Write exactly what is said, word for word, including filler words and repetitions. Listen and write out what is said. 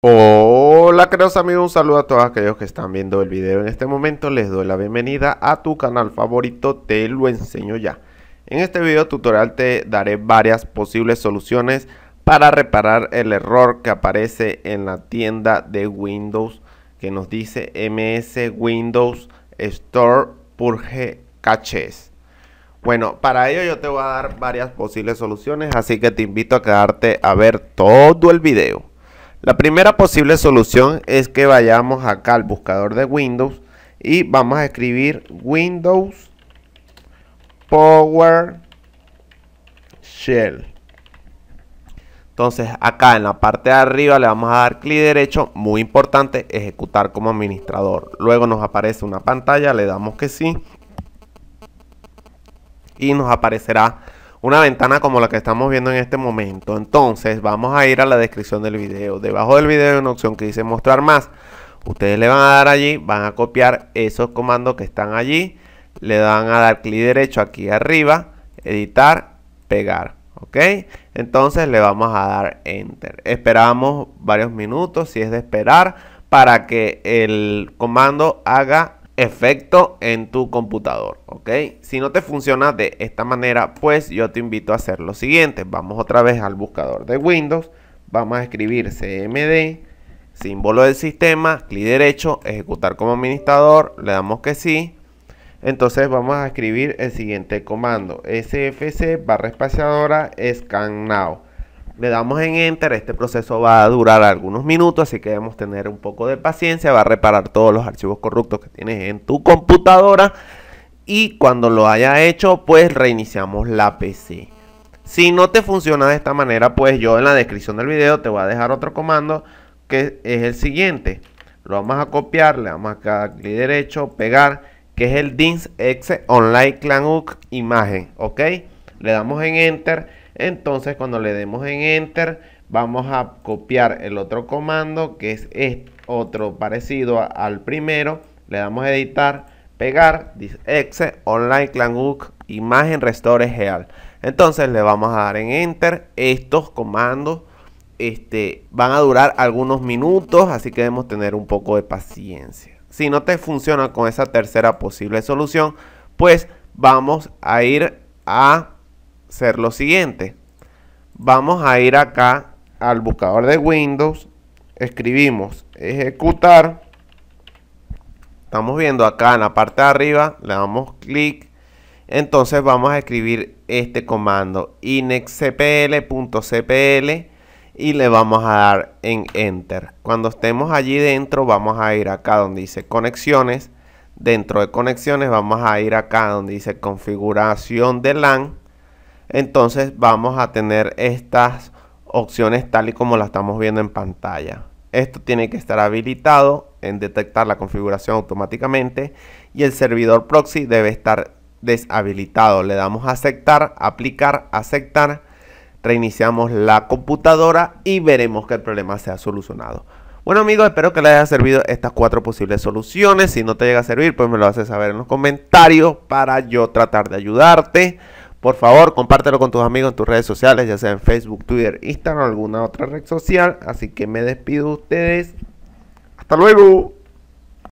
Hola queridos amigos, un saludo a todos aquellos que están viendo el video en este momento. Les doy la bienvenida a tu canal favorito, te lo enseño ya. En este video tutorial te daré varias posibles soluciones para reparar el error que aparece en la tienda de Windows que nos dice M S Windows Store Purge Caches. Bueno, para ello yo te voy a dar varias posibles soluciones, así que te invito a quedarte a ver todo el video. La primera posible solución es que vayamos acá al buscador de Windows y vamos a escribir Windows PowerShell. Entonces acá en la parte de arriba le vamos a dar clic derecho, muy importante, ejecutar como administrador. Luego nos aparece una pantalla, le damos que sí y nos aparecerá una ventana como la que estamos viendo en este momento. Entonces vamos a ir a la descripción del video. Debajo del video hay una opción que dice mostrar más. Ustedes le van a dar allí, van a copiar esos comandos que están allí. Le van a dar clic derecho aquí arriba, editar, pegar. Ok, entonces le vamos a dar enter. Esperamos varios minutos, si es de esperar, para que el comando haga efecto en tu computador, ok. Si no te funciona de esta manera, pues yo te invito a hacer lo siguiente. Vamos otra vez al buscador de Windows, vamos a escribir cmd, símbolo del sistema, clic derecho, ejecutar como administrador, le damos que sí. Entonces vamos a escribir el siguiente comando, sfc barra espaciadora scan now, le damos en enter. Este proceso va a durar algunos minutos, así que debemos tener un poco de paciencia. Va a reparar todos los archivos corruptos que tienes en tu computadora y cuando lo haya hecho, pues reiniciamos la P C. Si no te funciona de esta manera, pues yo en la descripción del video te voy a dejar otro comando que es el siguiente. Lo vamos a copiar, le damos acá clic derecho, pegar, que es el Dism.exe online clan U C imagen, ok. Le damos en enter. Entonces cuando le demos en enter vamos a copiar el otro comando que es este, otro parecido a, al primero. Le damos a editar, pegar, dism.exe online clan U C imagen restore real. Entonces le vamos a dar en enter. Estos comandos este, van a durar algunos minutos, así que debemos tener un poco de paciencia. Si no te funciona con esa tercera posible solución, pues vamos a ir a hacer lo siguiente. Vamos a ir acá al buscador de Windows, escribimos ejecutar, estamos viendo acá en la parte de arriba, le damos clic. Entonces vamos a escribir este comando inetcpl punto cpl y le vamos a dar en enter. Cuando estemos allí dentro vamos a ir acá donde dice conexiones. Dentro de conexiones vamos a ir acá donde dice configuración de LAN. Entonces vamos a tener estas opciones tal y como la estamos viendo en pantalla. Esto tiene que estar habilitado en detectar la configuración automáticamente y el servidor proxy debe estar deshabilitado. Le damos a aceptar, aplicar, aceptar, reiniciamos la computadora y veremos que el problema se ha solucionado. Bueno amigos, espero que les haya servido estas cuatro posibles soluciones. Si no te llega a servir, pues me lo haces saber en los comentarios para yo tratar de ayudarte. Por favor, compártelo con tus amigos en tus redes sociales, ya sea en Facebook, Twitter, Instagram o alguna otra red social. Así que me despido de ustedes. ¡Hasta luego!